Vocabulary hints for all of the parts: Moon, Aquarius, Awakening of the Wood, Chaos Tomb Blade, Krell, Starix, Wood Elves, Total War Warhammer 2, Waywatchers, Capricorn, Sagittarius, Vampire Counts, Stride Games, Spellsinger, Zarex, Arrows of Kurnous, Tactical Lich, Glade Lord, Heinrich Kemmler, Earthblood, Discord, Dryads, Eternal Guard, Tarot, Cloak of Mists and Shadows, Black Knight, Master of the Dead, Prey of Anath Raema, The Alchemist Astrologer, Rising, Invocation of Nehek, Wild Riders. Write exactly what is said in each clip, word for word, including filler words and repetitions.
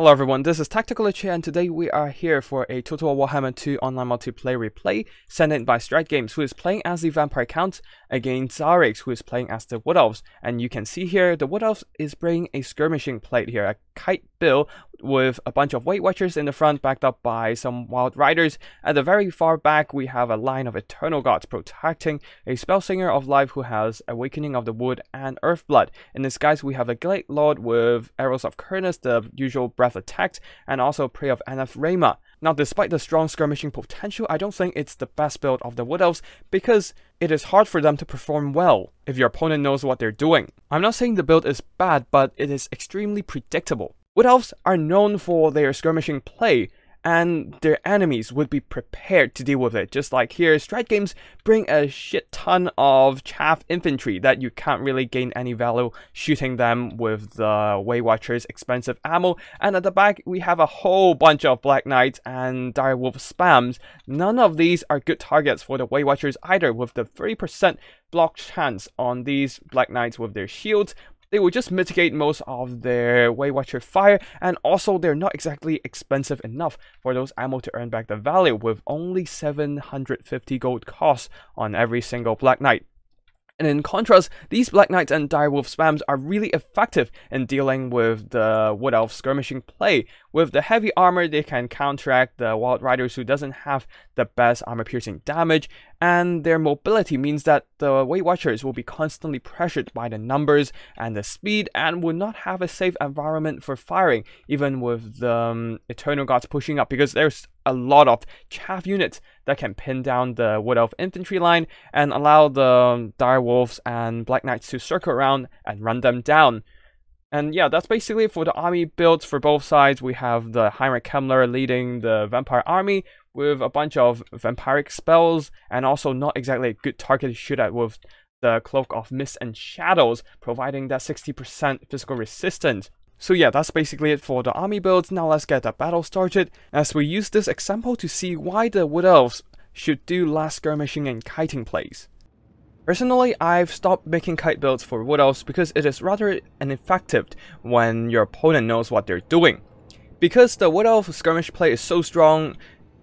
Hello everyone, this is Tactical Lich here, and today we are here for a Total Warhammer two online multiplayer replay sent in by Stride Games, who is playing as the Vampire Counts against Zarex, who is playing as the Wood Elves. And you can see here, the Wood Elves is bringing a skirmishing plate here, a Kite Bill with a bunch of Waywatchers in the front, backed up by some Wild Riders. At the very far back, we have a line of Eternal Guards protecting a Spellsinger of Life who has Awakening of the Wood and Earthblood. In this guise, we have a Glade Lord with Arrows of Kurnous, the usual breath attacked, and also Prey of Anath Raema. Now, despite the strong skirmishing potential, I don't think it's the best build of the Wood Elves because it is hard for them to perform well if your opponent knows what they're doing. I'm not saying the build is bad, but it is extremely predictable. Wood Elves are known for their skirmishing play, and their enemies would be prepared to deal with it. Just like here, Stride Games bring a shit ton of chaff infantry that you can't really gain any value shooting them with the Waywatchers' expensive ammo. And at the back, we have a whole bunch of Black Knights and Direwolf spams. None of these are good targets for the Waywatchers either, with the thirty percent block chance on these Black Knights with their shields. They will just mitigate most of their Waywatcher fire, and also they're not exactly expensive enough for those ammo to earn back the value, with only seven hundred fifty gold cost on every single Black Knight. And in contrast, these Black Knights and Direwolf spams are really effective in dealing with the Wood Elf skirmishing play. With the heavy armor, they can counteract the Wild Riders, who doesn't have the best armor-piercing damage, and their mobility means that the Waywatchers will be constantly pressured by the numbers and the speed, and will not have a safe environment for firing, even with the um, Eternal Guards pushing up, because there's a lot of chaff units that can pin down the Wood Elf infantry line and allow the um, Direwolves and Black Knights to circle around and run them down. And yeah, that's basically it for the army builds for both sides. We have the Heinrich Kemmler leading the Vampire Army with a bunch of vampiric spells, and also not exactly a good target to shoot at with the Cloak of Mists and Shadows, providing that sixty percent physical resistance. So yeah, that's basically it for the army builds. Now let's get the battle started, as we use this example to see why the Wood Elves should do last skirmishing and kiting plays. Personally, I've stopped making kite builds for Wood Elves because it is rather ineffective when your opponent knows what they're doing. Because the Wood Elf skirmish play is so strong,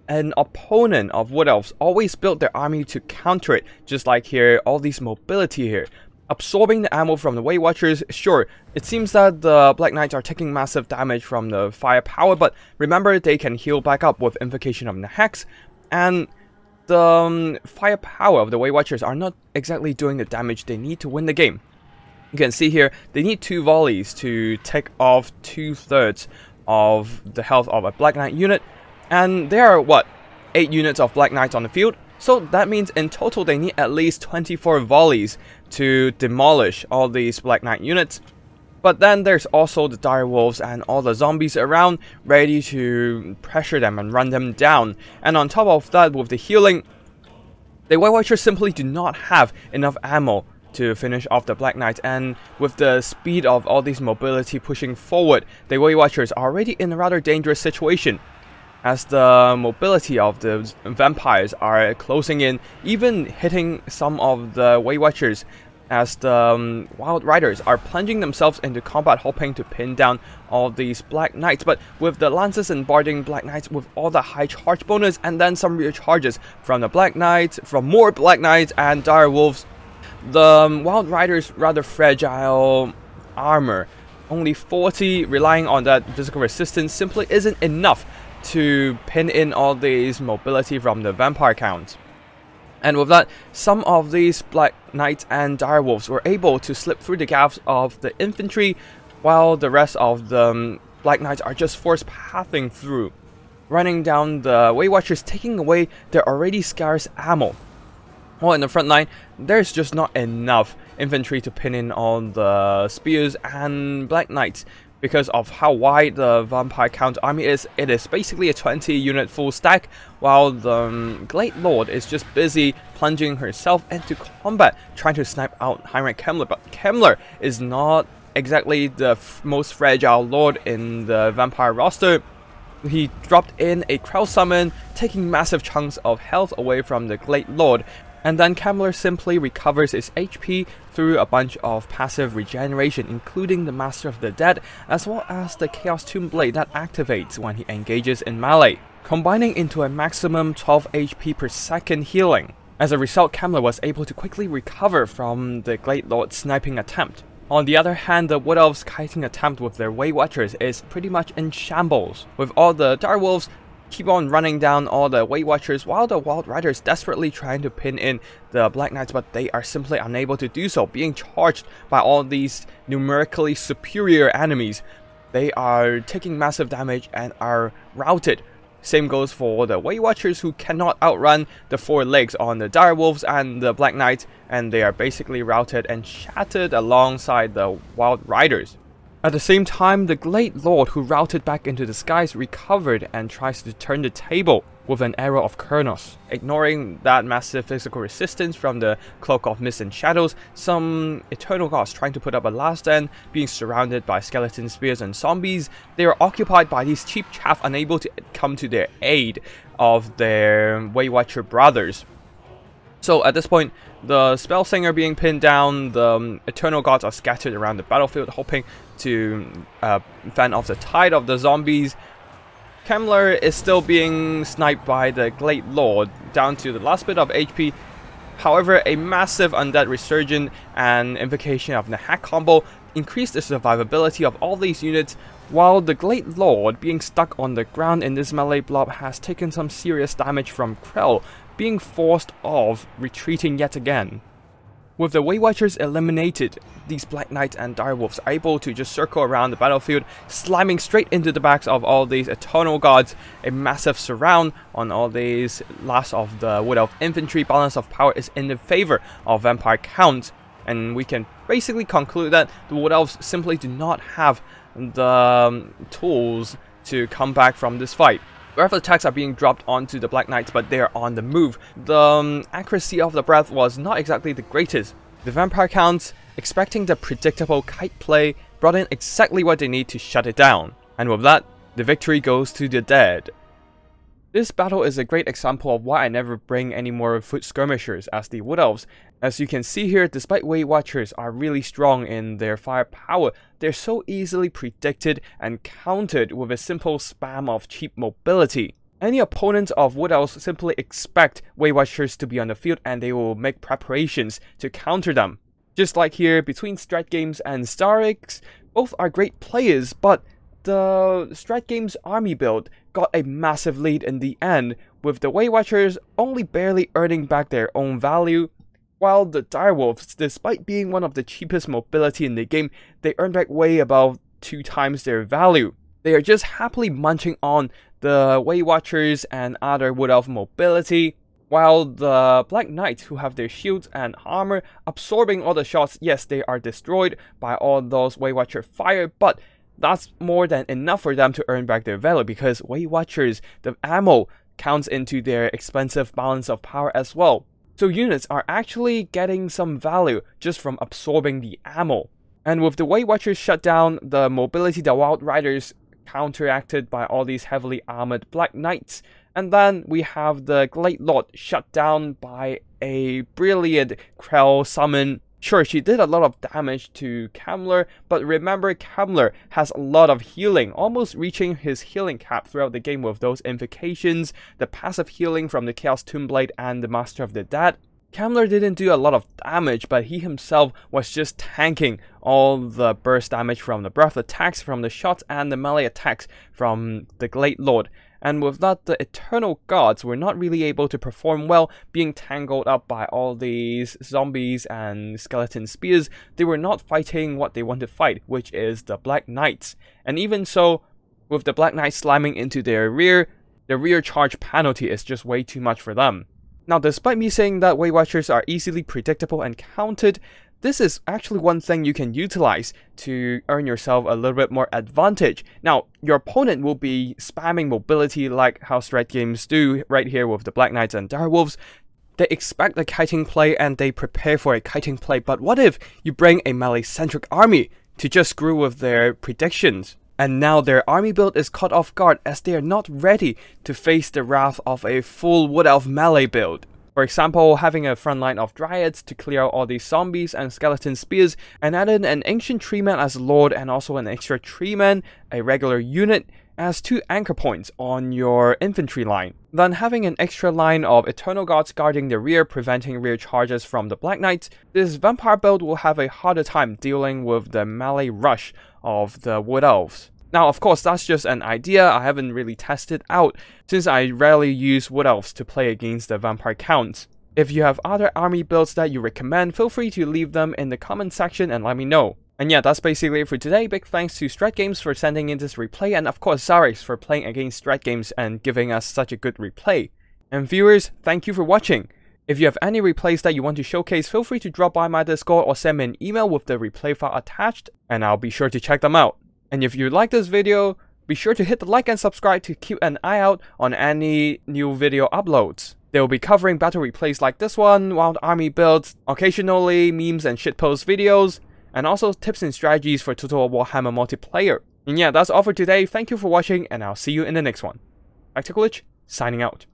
an opponent of Wood Elves always built their army to counter it, just like here, all these mobility here. Absorbing the ammo from the Waywatchers, sure, it seems that the Black Knights are taking massive damage from the firepower, but remember, they can heal back up with Invocation of Nehek, and the um, firepower of the Waywatchers are not exactly doing the damage they need to win the game. You can see here, they need two volleys to take off two-thirds of the health of a Black Knight unit, and there are, what, eight units of Black Knights on the field? So that means in total they need at least twenty-four volleys to demolish all these Black Knight units. But then there's also the Direwolves and all the zombies around, ready to pressure them and run them down. And on top of that, with the healing, the Waywatchers simply do not have enough ammo to finish off the Black Knights, and with the speed of all these mobility pushing forward, the Waywatchers are already in a rather dangerous situation, as the mobility of the vampires are closing in, even hitting some of the Waywatchers, as the um, Wild Riders are plunging themselves into combat hopping to pin down all these Black Knights. But with the Lances and Barding Black Knights with all the high charge bonus, and then some rear charges from the Black Knights, from more Black Knights and Direwolves, the um, Wild Riders' rather fragile armor, only forty, relying on that physical resistance, simply isn't enough to pin in all these mobility from the Vampire Counts. And with that, some of these Black Knights and Direwolves were able to slip through the gaps of the infantry, while the rest of the um, Black Knights are just force pathing through, running down the Waywatchers, taking away their already scarce ammo. Well, in the front line, there's just not enough infantry to pin in all the spears and Black Knights. Because of how wide the Vampire Count army is, it is basically a twenty unit full stack, while the um, Glade Lord is just busy plunging herself into combat, trying to snipe out Heinrich Kemmler. But Kemmler is not exactly the f most fragile Lord in the Vampire roster. He dropped in a Krell summon, taking massive chunks of health away from the Glade Lord, and then Kemmler simply recovers his H P through a bunch of passive regeneration, including the Master of the Dead, as well as the Chaos Tomb Blade that activates when he engages in melee, combining into a maximum twelve H P per second healing. As a result, Kemmler was able to quickly recover from the Glade Lord's sniping attempt. On the other hand, the Wood Elves' kiting attempt with their Waywatchers is pretty much in shambles, with all the direwolves keep on running down all the Waywatchers while the Wild Riders desperately trying to pin in the Black Knights, but they are simply unable to do so, being charged by all these numerically superior enemies. They are taking massive damage and are routed. Same goes for the Waywatchers, who cannot outrun the four legs on the direwolves and the Black Knight, and they are basically routed and shattered alongside the Wild Riders. At the same time, the Glade Lord, who routed back into disguise, recovered and tries to turn the table with an Arrow of Kurnous. Ignoring that massive physical resistance from the Cloak of Mists and Shadows, some Eternal Guards trying to put up a last stand, being surrounded by skeleton spears and zombies, they are occupied by these cheap chaff unable to come to their aid of their Waywatcher brothers. So at this point, the Spellsinger being pinned down, the um, Eternal Guards are scattered around the battlefield, hoping to uh, fend off the tide of the zombies. Kemmler is still being sniped by the Glade Lord, down to the last bit of H P. However, a massive Undead Resurgent and Invocation of Nehek combo increased the survivability of all these units, while the Glade Lord, being stuck on the ground in this melee blob, has taken some serious damage from Krell, being forced off, retreating yet again. With the Waywatchers eliminated, these Black Knights and Direwolves are able to just circle around the battlefield, slamming straight into the backs of all these Eternal Guards, a massive surround on all these last of the Wood Elf infantry. Balance of power is in the favor of Vampire Counts, and we can basically conclude that the Wood Elves simply do not have the um, tools to come back from this fight. Breath attacks are being dropped onto the Black Knights, but they are on the move. The um, accuracy of the breath was not exactly the greatest. The Vampire Counts, expecting the predictable kite play, brought in exactly what they need to shut it down. And with that, the victory goes to the dead. This battle is a great example of why I never bring any more foot skirmishers as the Wood Elves. As you can see here, despite Waywatchers are really strong in their firepower, they're so easily predicted and countered with a simple spam of cheap mobility. Any opponents of Wood Elves simply expect Waywatchers to be on the field and they will make preparations to counter them. Just like here, between Stride Games and Starix, both are great players, but the Stride Games army build got a massive lead in the end, with the Waywatchers only barely earning back their own value, while the Direwolves, despite being one of the cheapest mobility in the game, they earn back way above two times their value. They are just happily munching on the Waywatchers and other Wood Elf mobility, while the Black Knights, who have their shields and armor, absorbing all the shots. Yes, they are destroyed by all those Waywatcher fire, but that's more than enough for them to earn back their value, because Waywatchers, the ammo counts into their expensive balance of power as well. So units are actually getting some value just from absorbing the ammo. And with the Waywatchers shut down, the mobility, the Wild Riders counteracted by all these heavily armored Black Knights. And then we have the Glade Lord shut down by a brilliant Krell summon. Sure, she did a lot of damage to Kemmler, but remember, Kemmler has a lot of healing, almost reaching his healing cap throughout the game with those invocations, the passive healing from the Chaos Tomb Blade and the Master of the Dead. Kemmler didn't do a lot of damage, but he himself was just tanking all the burst damage from the breath attacks, from the shots, and the melee attacks from the Glade Lord. And with that, the Eternal Guards were not really able to perform well, being tangled up by all these zombies and skeleton spears. They were not fighting what they want to fight, which is the Black Knights. And even so, with the Black Knights slamming into their rear, the rear charge penalty is just way too much for them. Now, despite me saying that Waywatchers are easily predictable and counted, this is actually one thing you can utilize to earn yourself a little bit more advantage. Now, your opponent will be spamming mobility like how Stride Games do right here with the Black Knights and Direwolves. They expect a kiting play and they prepare for a kiting play, but what if you bring a melee-centric army to just screw with their predictions? And now their army build is caught off guard as they are not ready to face the wrath of a full Wood Elf melee build. For example, having a front line of Dryads to clear out all these zombies and skeleton spears, and adding an ancient Treeman as Lord and also an extra Treeman, a regular unit, as two anchor points on your infantry line. Then having an extra line of Eternal Guards guarding the rear, preventing rear charges from the Black Knights, this vampire build will have a harder time dealing with the melee rush of the Wood Elves. Now of course that's just an idea, I haven't really tested out since I rarely use Wood Elves to play against the Vampire Counts. If you have other army builds that you recommend, feel free to leave them in the comment section and let me know. And yeah, that's basically it for today. Big thanks to Stride Games for sending in this replay, and of course Zarex for playing against Stride Games and giving us such a good replay. And viewers, thank you for watching. If you have any replays that you want to showcase, feel free to drop by my Discord or send me an email with the replay file attached, and I'll be sure to check them out. And if you like this video, be sure to hit the like and subscribe to keep an eye out on any new video uploads. They'll be covering battle replays like this one, wild army builds, occasionally memes and shitpost videos, and also tips and strategies for Total Warhammer multiplayer. And yeah, that's all for today. Thank you for watching, and I'll see you in the next one. Tactical Lich, signing out.